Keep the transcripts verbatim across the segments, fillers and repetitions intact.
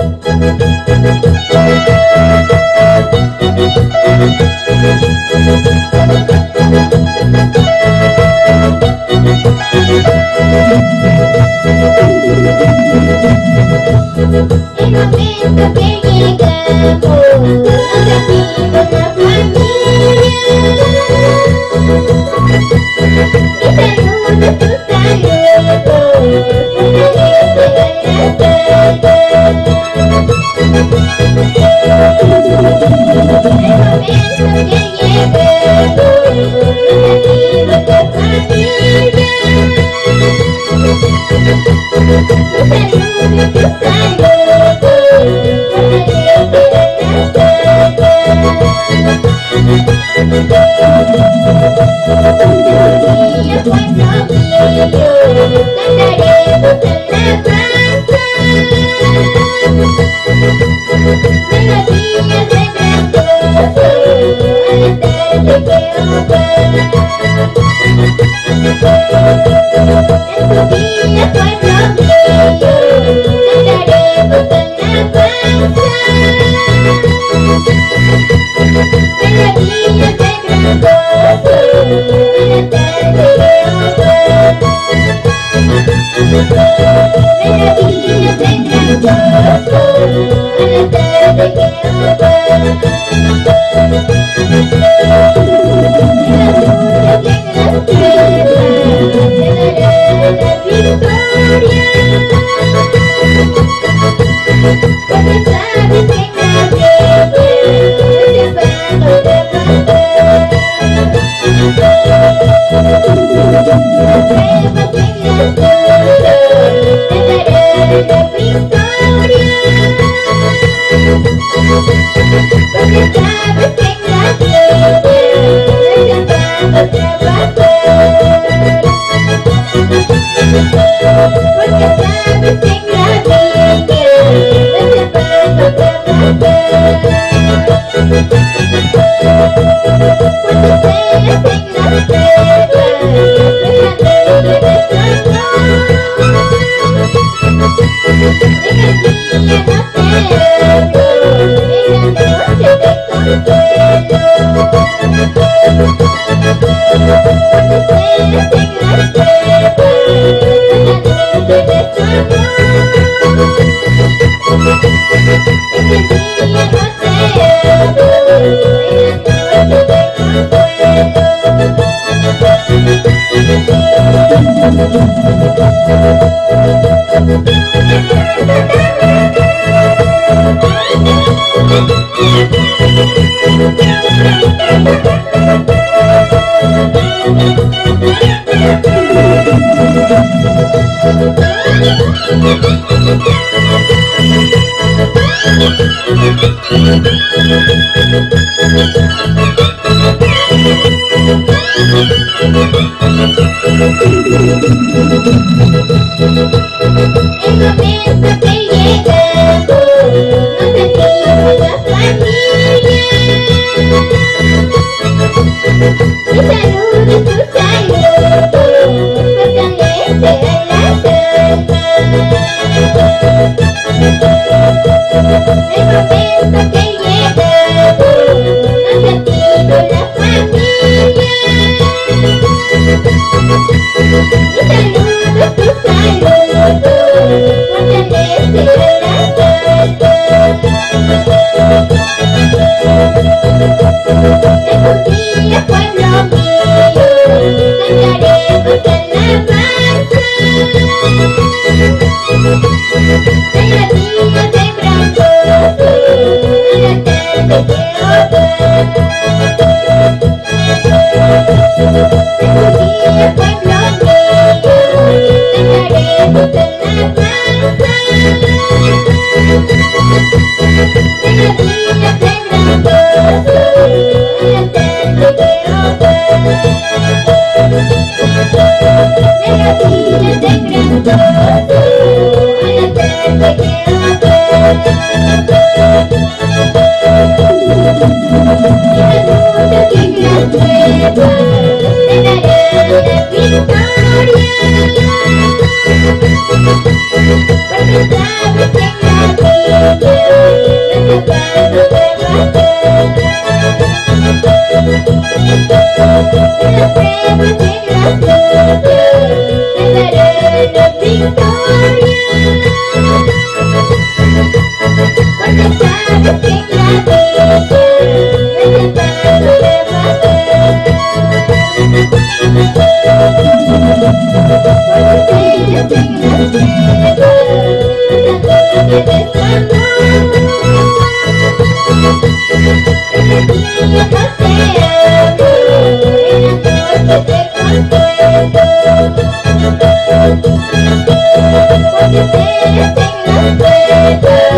Victoria, Thank you.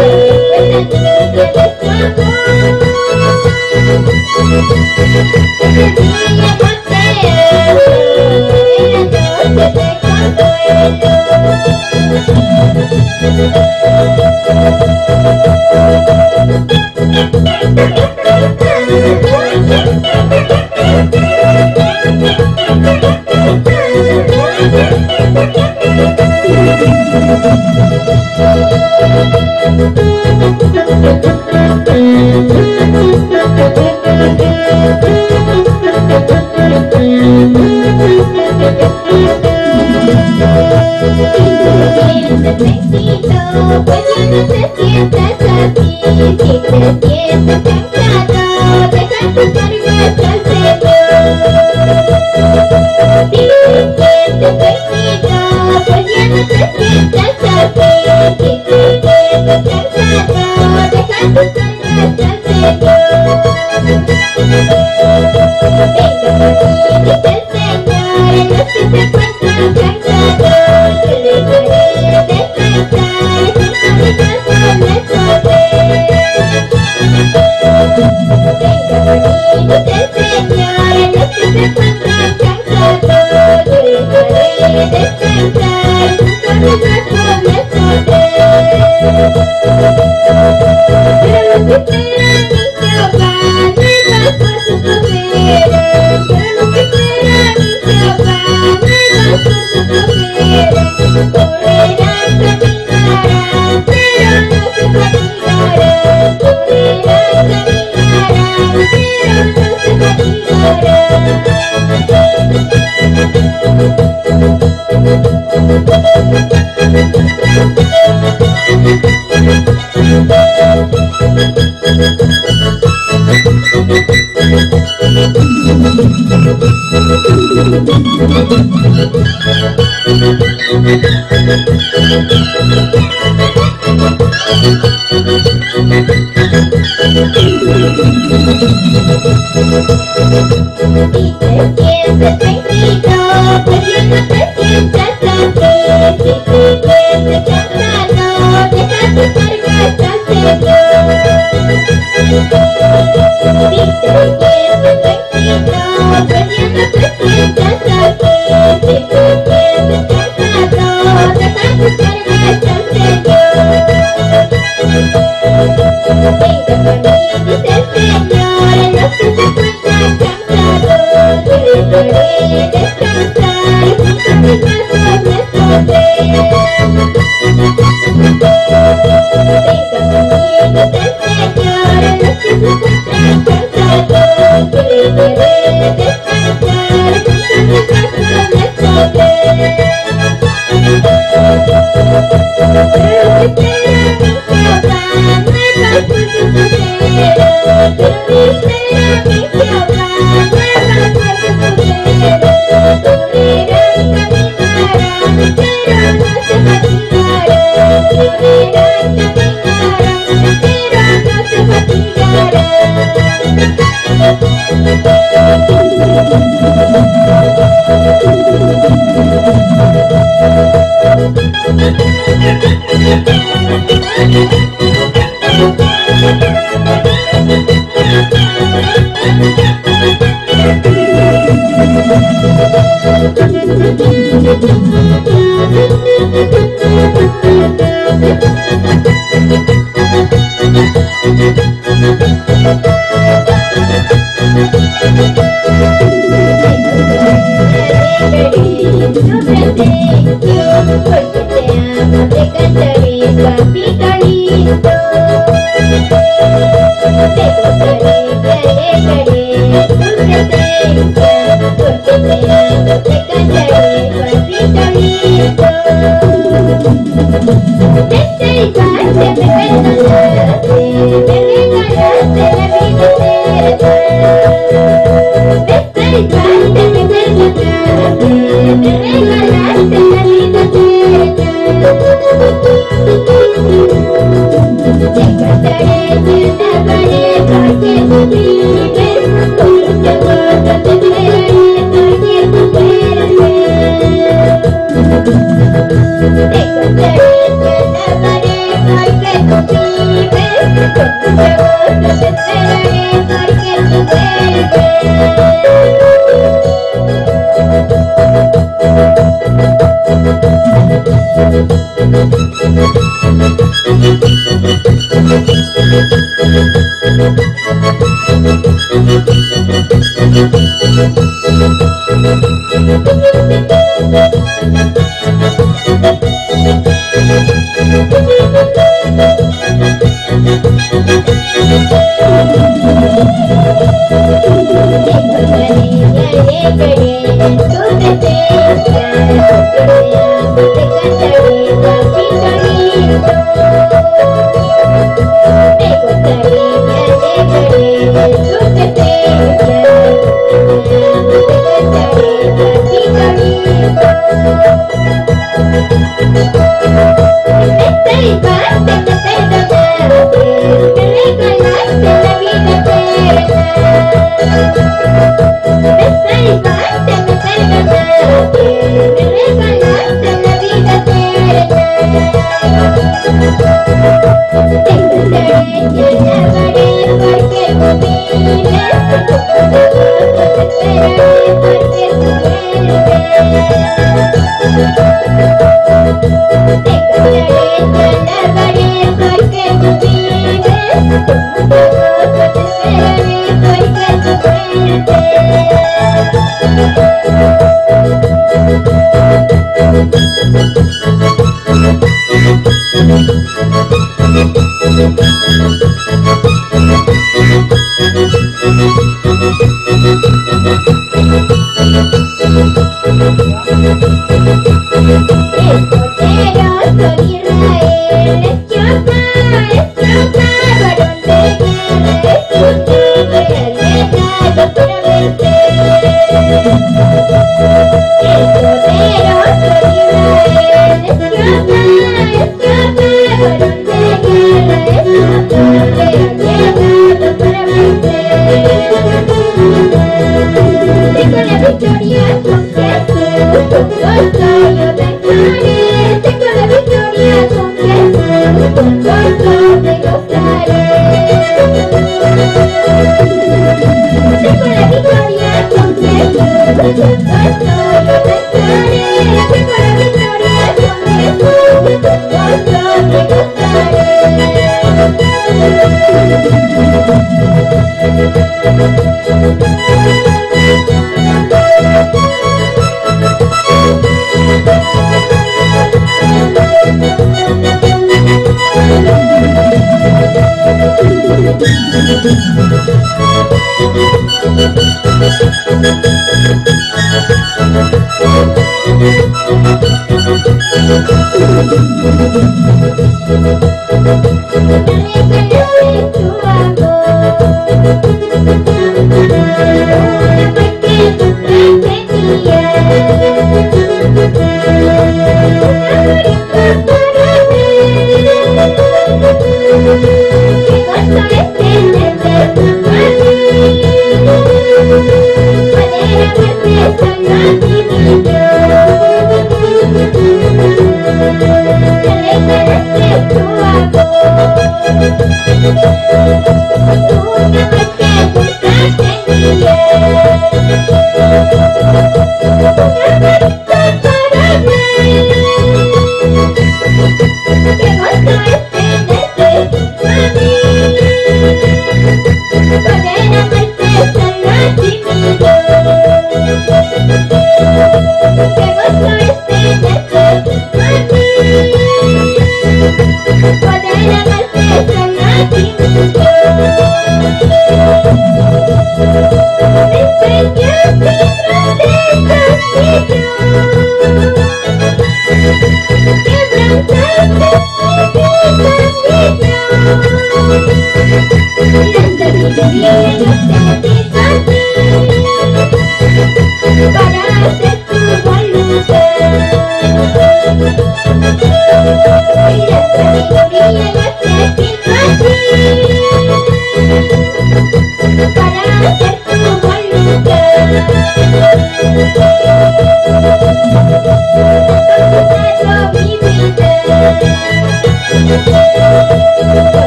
Gracias.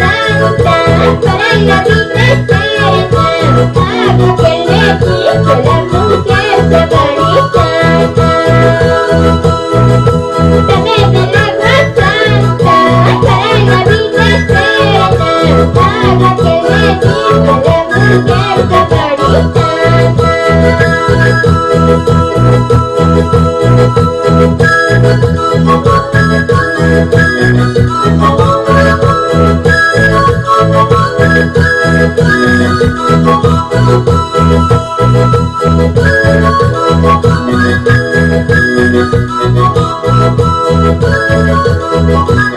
That Thank you.